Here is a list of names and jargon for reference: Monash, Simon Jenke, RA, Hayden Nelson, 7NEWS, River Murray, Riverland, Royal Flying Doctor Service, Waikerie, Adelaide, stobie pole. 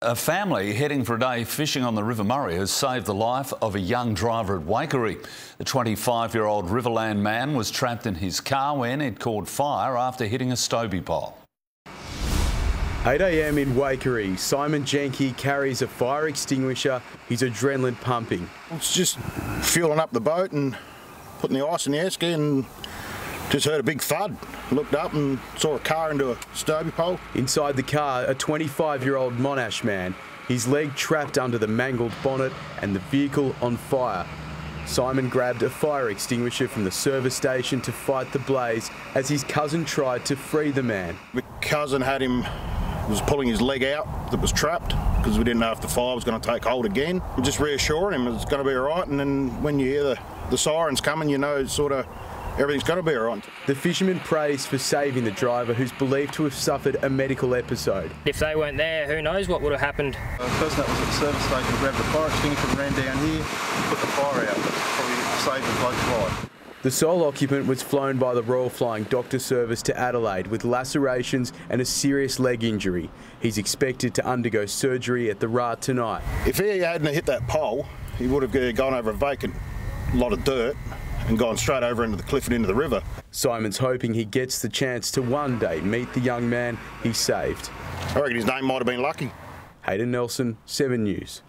A family heading for a day fishing on the River Murray has saved the life of a young driver at Waikerie. The 25-year-old Riverland man was trapped in his car when it caught fire after hitting a stobie pole. 8 a.m. in Waikerie, Simon Jenke carries a fire extinguisher, his adrenaline pumping. It's just fueling up the boat and putting the ice in the air ski and just heard a big thud, looked up and saw a car into a stobie pole. Inside the car, a 25-year-old Monash man, his leg trapped under the mangled bonnet and the vehicle on fire. Simon grabbed a fire extinguisher from the service station to fight the blaze as his cousin tried to free the man. My cousin was pulling his leg out that was trapped because we didn't know if the fire was going to take hold again. I'm just reassuring him it's going to be all right, and then when you hear the sirens coming, you know it's sort of everything's going to be all right. The fisherman prays for saving the driver, who's believed to have suffered a medical episode. If they weren't there, who knows what would have happened. The person that was at the service station grabbed the fire extinguisher and ran down here, put the fire out, probably saved the bloke's life. The sole occupant was flown by the Royal Flying Doctor Service to Adelaide with lacerations and a serious leg injury. He's expected to undergo surgery at the RA tonight. If he hadn't hit that pole, he would have gone over a vacant lot of dirt and gone straight over into the cliff and into the river. Simon's hoping he gets the chance to one day meet the young man he saved. I reckon his name might have been Lucky. Hayden Nelson, 7 News.